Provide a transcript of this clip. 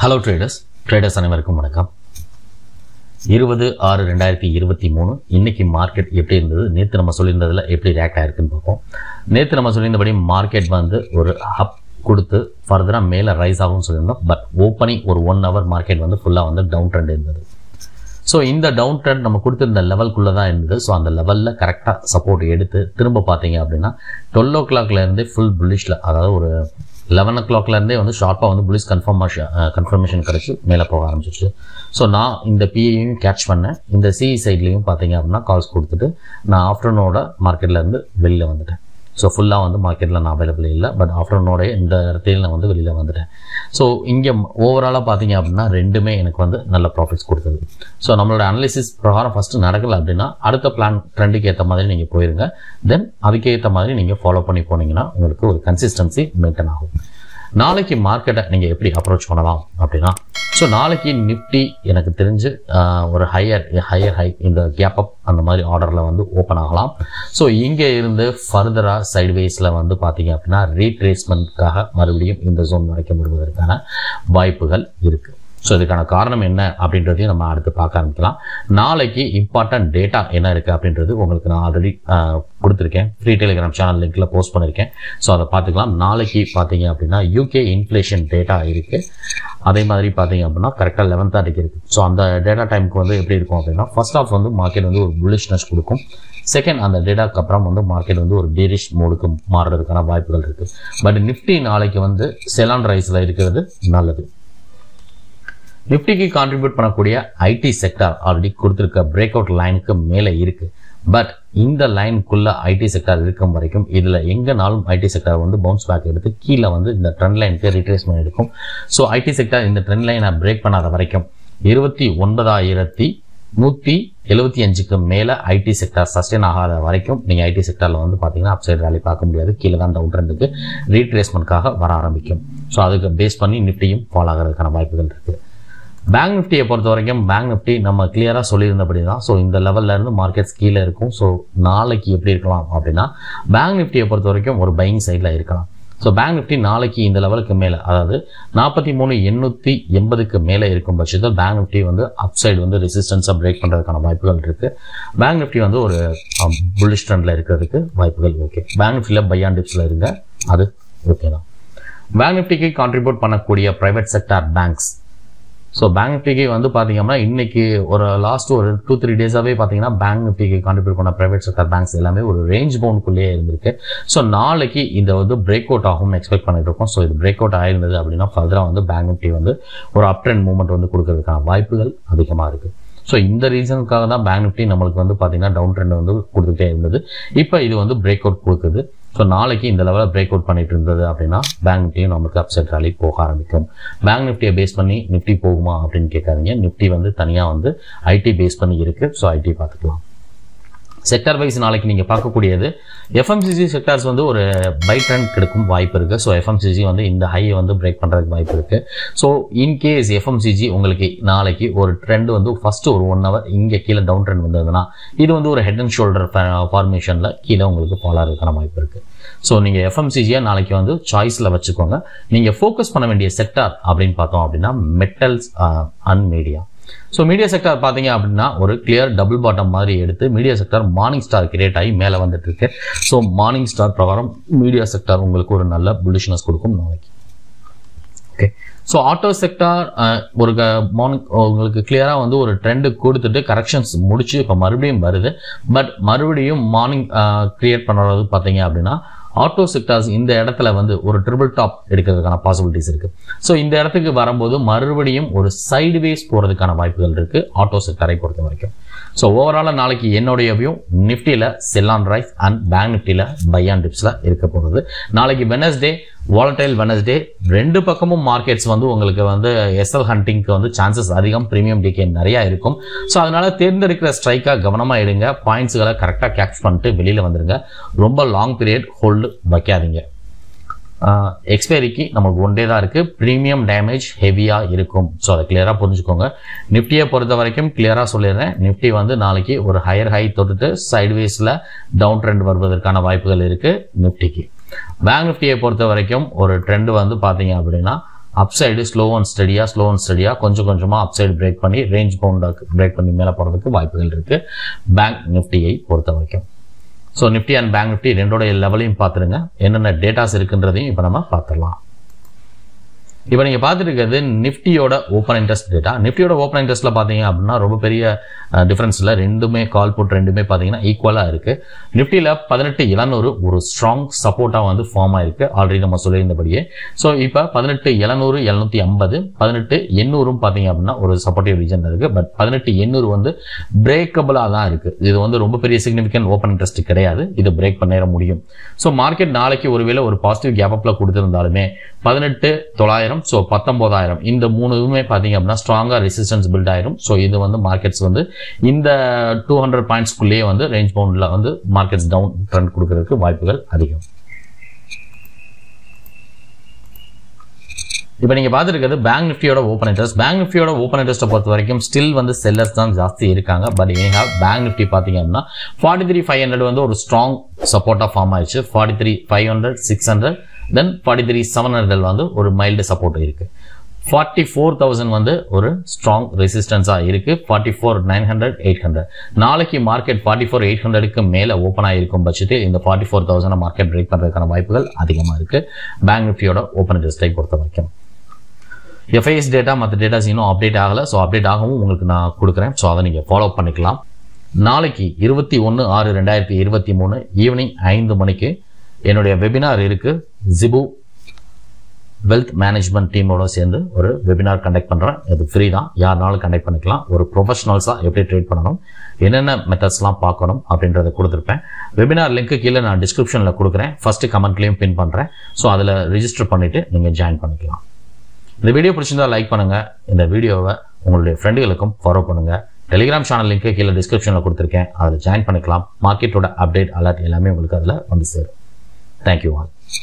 Hello traders அனைவருக்கும் வணக்கம். 20/6/2023 இன்னைக்கு மார்க்கெட் எப்படி இருந்தது, நேற்று நம்ம சொல்லியிருந்ததில் எப்படி ரியாக்ட் ஆயிருக்குன்னு பார்ப்போம். நேற்று நம்ம சொல்லியிருந்தபடி மார்க்கெட் வந்து ஒரு அப் கொடுத்து ஃபர்தராக மேலே ரைஸ் ஆகும்னு சொல்லியிருந்தோம். பட் ஓப்பனிங் ஒரு 1 hour மார்க்கெட் வந்து ஃபுல்லாக வந்து டவுன் ட்ரெண்ட் இருந்தது. ஸோ இந்த டவுன் ட்ரெண்ட் நம்ம கொடுத்துருந்த லெவல்குள்ளே தான் இருந்தது. ஸோ அந்த லெவலில் கரெக்டாக சப்போர்ட் எடுத்து திரும்ப பார்த்தீங்க அப்படின்னா 12 o'clockலேருந்தே ஃபுல் புல்லிஷில், அதாவது ஒரு 11 o'clockலேருந்தே வந்து ஷார்ப்பாக வந்து புல்லிஷ் கன்ஃபர்மேஷன் கிடச்சி மேலே போக ஆரம்பிச்சிருச்சு. ஸோ நான் இந்த பிஐயும் கேட்ச் பண்ணேன், இந்த சிஇ சைட்லேயும் பார்த்தீங்க அப்படின்னா கால்ஸ் கொடுத்துட்டு நான் ஆஃப்டர்நூனோட மார்க்கெட்லேருந்து வெளியில் வந்துட்டேன். ஸோ ஃபுல்லாக வந்து மார்க்கெட்டில் நான் அவைலபிள் இல்லை, பட் ஆஃப்டர்நூனோட இந்த இடத்துல நான் வந்து வெளியில் வந்துட்டேன். ஸோ இங்கே ஓவராலாக பார்த்தீங்க அப்படின்னா ரெண்டுமே எனக்கு வந்து நல்ல ப்ராஃபிட்ஸ் கொடுத்தது. ஸோ நம்மளோட அனலிசிஸ் பிரகாரம் ஃபஸ்ட்டு நடக்கலை அப்படின்னா அடுத்த பிளான் ட்ரெண்டுக்கு ஏற்ற மாதிரி நீங்கள் போயிருங்க. தென் அதுக்கேற்ற மாதிரி நீங்கள் ஃபாலோ பண்ணி போனீங்கன்னா உங்களுக்கு ஒரு கன்சிஸ்டன்சி மெயின்டைன் ஆகும். நாளைக்கு மார்க்கெட்டை நீங்கள் எப்படி அப்ரோச் பண்ணலாம் அப்படின்னா, ஸோ நாளைக்கு நிஃப்டி எனக்கு தெரிஞ்சு ஒரு ஹையர் ஹை இந்த கேப் அப் அந்த மாதிரி ஆர்டரில் வந்து ஓப்பன் ஆகலாம். ஸோ இங்கே இருந்து ஃபர்தராக சைட்வேஸில் வந்து பார்த்தீங்க அப்படின்னா ரீட்ரேஸ்மெண்ட்காக மறுபடியும் இந்த ஜோன் வரைக்கும் வருவதற்கான வாய்ப்புகள் இருக்குது. ஸோ இதுக்கான காரணம் என்ன அப்படின்றதையும் நம்ம அடுத்து பார்க்க ஆரம்பிக்கலாம். நாளைக்கு இம்பார்ட்டன்ட் டேட்டா என்ன இருக்குது அப்படின்றது உங்களுக்கு நான் ஆல்ரெடி கொடுத்துருக்கேன், ஃப்ரீ டெலிகிராம் சேனல் லிங்க்கில் போஸ்ட் பண்ணியிருக்கேன். ஸோ அதை பார்த்துக்கலாம். நாளைக்கு பார்த்தீங்க அப்படின்னா யூகே இன்ஃப்ளேஷன் டேட்டா இருக்குது. அதே மாதிரி பார்த்தீங்க அப்படின்னா கரெக்டாக 11:30 இருக்குது. ஸோ அந்த டேட்டா டைமுக்கு வந்து எப்படி இருக்கும் அப்படின்னா ஃபர்ஸ்ட் ஆஃப் வந்து மார்க்கெட் வந்து ஒரு புல்லிஷ்னஸ் கொடுக்கும். செகண்ட், அந்த டேட்டாக்கு அப்புறம் வந்து மார்க்கெட் வந்து ஒரு டெரிஷ் மோடுக்கு மாறுறதுக்கான வாய்ப்புகள் இருக்குது. பட் நிஃப்டி நாளைக்கு வந்து செலான் ரைஸில் இருக்கிறது நல்லது. நிஃப்டிக்கு கான்ட்ரிபியூட் பண்ணக்கூடிய ஐடி செக்டார் ஆல்ரெடி கொடுத்துருக்க பிரேக் அவுட் லைனுக்கு மேலே இருக்குது. பட் இந்த லைனுக்குள்ளே ஐடி செக்டார் இருக்கும் வரைக்கும் இதில் எங்கேனாலும் ஐடி செக்டார் வந்து பவுன்ஸ் பேக் எடுத்து கீழே வந்து இந்த ட்ரெண்ட் லைனுக்கு ரீட்ரேஸ்மெண்ட் எடுக்கும். ஸோ ஐடி செக்டார் இந்த ட்ரெண்ட் லைனை பிரேக் பண்ணாத வரைக்கும் 29,175க்கு மேலே ஐடி செக்டார் சஸ்டெயின் ஆகாத வரைக்கும் நீங்கள் ஐடி செக்டாரில் வந்து பார்த்தீங்கன்னா அப்சைட் வேலை பார்க்க முடியாது. கீழே தான் டவுன் ட்ரெண்டுக்கு ரீட்ரேஸ்மெண்ட்காக வர ஆரம்பிக்கும். ஸோ அதுக்கு பேஸ் பண்ணி நிஃப்டியும் ஃபாலோ ஆகிறதுக்கான வாய்ப்புகள் இருக்குது. பேங்க் நிஃப்டியை பொறுத்த வரைக்கும் பேங்க் நிஃப்டி நம்ம கிளியராக சொல்லியிருந்தபடி தான். ஸோ இந்த லெவல்லேருந்து மார்க்கெட்ஸ் கீழே இருக்கும். ஸோ நாளைக்கு எப்படி இருக்கலாம் அப்படின்னா பேங்க் நிஃப்டியை பொறுத்த வரைக்கும் ஒரு பையிங் சைடில் இருக்கலாம். ஸோ பேங்க் நிஃப்டி நாளைக்கு இந்த லெவலுக்கு மேலே, அதாவது 43,880க்கு மேலே இருக்கும் பட்சத்தில் பேங்க் நிஃப்டி வந்து அப்சைடு வந்து ரெசிஸ்டன்ஸாக பிரேக் பண்ணுறதுக்கான வாய்ப்புகள் இருக்குது. பேங்க் நிஃப்டி வந்து ஒரு புல்லிஷ் ட்ரெண்டில் இருக்கிறதுக்கு வாய்ப்புகள் ஓகே. பேங்க் நிஃப்டியில் பை அண்ட் டிப்ஸில் இருங்க, அது ஓகே தான். பேங்க் நிஃப்டிக்கு கான்ட்ரிபியூட் பண்ணக்கூடிய private sector banks. So bank நிஃப்டிக்கு வந்து பார்த்தீங்கன்னா இன்றைக்கி ஒரு லாஸ்ட் ஒரு 2-3 டேஸாகவே பார்த்தீங்கன்னா பேங்க் நிஃப்டிக்கு கான்ட்ரிபியூட் பண்ண ப்ரைவேட் செக்டர் பேங்க்ஸ் எல்லாமே ஒரு ரேஞ்ச் பவுண்ட்குள்ளேயே இருந்திருக்கு. ஸோ நாளைக்கு இதை வந்து பிரேக் அவுட் ஆகும்னு எக்ஸ்பெக்ட் பண்ணிட்டு இருக்கோம். ஸோ இது பிரேக் அவுட் ஆயிருந்தது அப்படின்னா ஃபர்தராக வந்து பேங்க் நிஃப்டி வந்து ஒரு அப் ட்ரெண்ட் மூவ்மெண்ட் வந்து கொடுக்கறதுக்கான வாய்ப்புகள் அதிகமாக இருக்குது. ஸோ இந்த ரீசனுக்காக தான் பேங்க் நிஃப்டி நம்மளுக்கு வந்து பார்த்தீங்கன்னா டவுன் ட்ரெண்ட் வந்து கொடுத்துட்டே இருந்தது. இப்போ இது வந்து பிரேக் அவுட் கொடுக்குது. ஸோ நாளைக்கு இந்த லெவலில் பிரேக் அவுட் பண்ணிட்டு இருந்தது அப்படின்னா பேங்க் நிஃப்டியும் நம்மளுக்கு அப்செட் ராலி போக ஆரம்பிக்கும். பேங்க் நிஃப்டியை பேஸ் பண்ணி நிஃப்டி போகுமா அப்படின்னு கேட்காதீங்க. நிஃப்டி வந்து தனியாக வந்து ஐடி பேஸ் பண்ணி இருக்குது. ஸோ ஐடி பார்த்துக்கலாம். செக்டார் வைஸ் நாளைக்கு நீங்கள் பார்க்கக்கூடியது எஃப்எம்சிசி செக்டார்ஸ் வந்து ஒரு பை ட்ரெண்ட் கிடைக்கும் வாய்ப்பு இருக்குது. ஸோ எஃப்எம்சிசி வந்து இந்த ஹையை வந்து பிரேக் பண்ணுறதுக்கு வாய்ப்பு இருக்குது. ஸோ இன்கேஸ் எஃப்எம்சிஜி உங்களுக்கு நாளைக்கு ஒரு ட்ரெண்ட் வந்து ஃபஸ்ட்டு ஒரு 1 hour இங்கே கீழே டவுன் ட்ரெண்ட் வந்ததுன்னா இது வந்து ஒரு ஹெட் அண்ட் ஷோல்டர் ஃபார்மேஷனில் கீழே உங்களுக்கு ஃபாலோ ஆகிறதுக்கான வாய்ப்பு இருக்குது. ஸோ நீங்கள் எஃப்எம்சிஜியை நாளைக்கு வந்து சாய்ஸில் வச்சுக்கோங்க. நீங்கள் ஃபோக்கஸ் பண்ண வேண்டிய செக்டார் அப்படின்னு பார்த்தோம் அப்படின்னா metals and media. So media sector பார்த்தீங்க அப்படின்னா ஒரு கிளியர் டபுள் பாட்டம் மாதிரி எடுத்து media sector morning star create ஆகி மேலே வந்துட்டு இருக்கு. ஸோ மார்னிங் ஸ்டார் பிரகாரம் மீடியா செக்டார் உங்களுக்கு ஒரு நல்ல புல்லிஷ்னஸ் கொடுக்கும் நாளைக்கு. ஓகே. ஸோ ஆட்டோ செக்டார் ஒரு மார்னிங் உங்களுக்கு கிளியராக வந்து ஒரு ட்ரெண்டு கொடுத்துட்டு கரெக்ஷன்ஸ் முடிச்சு இப்போ மறுபடியும் வருது. பட் மறுபடியும் மார்னிங் கிரியேட் பண்ணுறது பார்த்தீங்க அப்படின்னா ஆட்டோ செக்டார்ஸ் இந்த இடத்துல வந்து ஒரு ட்ரிபிள் டாப் எடுக்கிறதுக்கான பாசிபிலிட்டிஸ் இருக்குது. ஸோ இந்த இடத்துக்கு வரும்போது மறுபடியும் ஒரு சைடுவேஸ் போகிறதுக்கான வாய்ப்புகள் இருக்குது ஆட்டோ செக்டாரை பொறுத்த வரைக்கும். ஸோ ஓவராலாக நாளைக்கு என்னுடைய வியூ நிஃப்டியில் sell on rise and bank நிஃப்டியில் பை ஆன் டிப்ஸில் இருக்க போகிறது. நாளைக்கு வெனஸ்டே வாலடைல் வெனஸ்டே, ரெண்டு பக்கமும் மார்க்கெட்ஸ் வந்து உங்களுக்கு வந்து எஸ்எல் ஹண்டிங்க்கு வந்து சான்சஸ் அதிகம், ப்ரீமியம் டிகே நிறையா இருக்கும். ஸோ அதனால தேர்ந்தெடுக்கிற ஸ்ட்ரைக்காக கவனமாக எடுங்க, பாயிண்ட்ஸுகளை கரெக்டாக கேட்ச் பண்ணிட்டு வெளியில் வந்துடுங்க. ரொம்ப லாங் பீரியட் ஹோல்டு வைக்காதீங்க. எக்ஸ்பைரிக்கு நமக்கு 1 day தான் இருக்குது. ப்ரீமியம் டேமேஜ் ஹெவியாக இருக்கும். ஸோ அதை கிளியராக புரிஞ்சுக்கோங்க. நிஃப்டியை பொறுத்த வரைக்கும் கிளியராக சொல்லிடுறேன். நிஃப்டி வந்து நாளைக்கு ஒரு ஹையர் ஹை தொட்டுட்டு சைட்வேஸில் டவுன் ட்ரெண்ட் வருவதற்கான வாய்ப்புகள் இருக்குது நிஃப்டிக்கு. பேங்க் நிஃப்டியை பொறுத்த வரைக்கும் ஒரு ட்ரெண்டு வந்து பார்த்தீங்க அப்படின்னா upside slow and steady கொஞ்சம் கொஞ்சமா upside break பண்ணி range bound break பண்ணி மேல போறதுக்கு வாய்ப்புகள் இருக்கு bank nifty ஐ பொறுத்தவரைக்கும். So nifty and bank nifty ரெண்டோட லெவலையும் பாத்துருங்க, என்னென்ன டேட்டாஸ் இருக்குன்றதையும் இப்போ நம்ம பாத்துறலாம். இப்போ நீங்க பாத்துக்கிறது நிஃப்டியோட ஓபன் இன்ட்ரெஸ்ட் டேட்டா. நிஃப்டியோட ஓபன் இன்ட்ரெஸ்ட்ல பாத்தீங்க அப்படின்னா ரொம்ப பெரிய டிஃபரன்ஸ் இல்ல, ரெண்டுமே கால் புட் ரெண்டுமே பாத்தீங்கன்னா ஈக்குவலா இருக்கு. நிஃப்டியில 18700 ஒரு ஸ்ட்ராங் சப்போர்ட்டா வந்து ஃபார்ம் ஆயிருக்கு, ஆல்ரெடி நம்ம சொல்லியிருந்தபடியே. ஸோ இப்போ 18700 750 18800 பாத்தீங்க அப்படின்னா ஒரு சப்போர்ட்டிவ் ரீஜன் இருக்கு. பட் 18800 வந்து பிரேக்கபிளா தான் இருக்கு, இது வந்து ரொம்ப பெரிய சிக்னிஃபிகன்ட் ஓபன் இன்ட்ரெஸ்ட் கிடையாது, இது பிரேக் பண்ணிட முடியும். ஸோ மார்க்கெட் நாளைக்கு ஒருவேளை ஒரு பாசிட்டிவ் கேப் அப்ல கொடுத்திருந்தாலுமே 18900 19,000 இந்த மூணுமே பாத்தீங்க அப்படின்னா ஸ்ட்ராங்கா ரெசிஸ்டன்ஸ் பில்ட் ஆயிரும். சோ இது வந்து மார்க்கெட்ஸ் வந்து இந்த 200 பாயிண்ட்ஸ்க்குள்ளேயே வந்து ரேஞ்ச் பவுண்ட்ல வந்து மார்க்கெட்ஸ் டவுன் ட்ரெண்ட் கொடுக்கிறதுக்கு வாய்ப்புகள் அதிகம். இப்போ நீங்க பாத்துக்கிறது பேங்க் நிஃப்டியோட ஓபன் இன்ட்ரெஸ்ட். பேங்க் நிஃப்டியோட ஓபன் இன்ட்ரெஸ்ட்டை பொறுத்த வரைக்கும் ஸ்டில் வந்து செல்லர்ஸ் தான் ஜாஸ்தி இருக்காங்க. பட் ஏன்னா பேங்க் நிஃப்டி பாத்தீங்க அப்படின்னா 43,500 வந்து ஒரு ஸ்ட்ராங் சப்போர்ட்டா ஃபார்ம் ஆயிடுச்சு. 43,500 600 தென் 43,700 வந்து ஒரு மைல்டு சப்போர்ட் இருக்கு. 44,000 வந்து ஒரு ஸ்ட்ராங் ரெசிஸ்டன்ஸாக இருக்கு. 44,900 800 நாளைக்கு மார்க்கெட் 44,800க்கு மேலே ஓப்பன் ஆகிருக்கும் பட்சத்தில் இந்த 44,000 மார்க்கெட் பிரேக் பண்ணுறதுக்கான வாய்ப்புகள் அதிகமாக இருக்கு பேங்க் நிஃப்டியோட ஓப்பன் இன்ட்ரெஸ்ட்டை பொறுத்த வரைக்கும். எஃப்ஐஎஸ் டேட்டா மற்ற டேட்டாஸ் இன்னும் அப்டேட் ஆகலை, ஸோ அப்டேட் ஆகவும் உங்களுக்கு நான் கொடுக்குறேன், ஸோ அதை நீங்கள் ஃபாலோ பண்ணிக்கலாம். நாளைக்கு 21/6/2023 ஈவினிங் 5 மணிக்கு என்னுடைய வெபினார் இருக்கு. ஜிபு வெல்த் மேனேஜ்மெண்ட் டீமோட சேர்ந்து ஒரு வெபினார் கண்டக்ட் பண்றேன், அது ஃப்ரீ தான், யாருனாலும் கண்டக்ட் பண்ணிக்கலாம். ஒரு ப்ரொஃபஷனல்ஸா எப்படி ட்ரேட் பண்ணணும், என்னென்ன மெத்தட்ஸ்லாம் பார்க்கணும் அப்படின்றத கொடுத்துருப்பேன். வெபினார் லிங்க் கீழே நான் டிஸ்கிரிப்ஷன்ல கொடுக்குறேன், ஃபர்ஸ்ட் கமெண்ட்லையும் பின் பண்றேன். ஸோ அதில் ரிஜிஸ்டர் பண்ணிட்டு நீங்க ஜாயின் பண்ணிக்கலாம். இந்த வீடியோ பிடிச்சிருந்தா லைக் பண்ணுங்க, இந்த வீடியோவை உங்களுடைய ஃப்ரெண்டுகளுக்கும் ஃபாலோ பண்ணுங்க. டெலிகிராம் சேனல் லிங்க் கீழே டிஸ்கிரிப்ஷன்ல கொடுத்துருக்கேன், அதில் ஜாயின் பண்ணிக்கலாம். மார்க்கெட்டோட அப்டேட் அலர்ட் எல்லாமே உங்களுக்கு அதில் வந்து சேரும். Thank you all.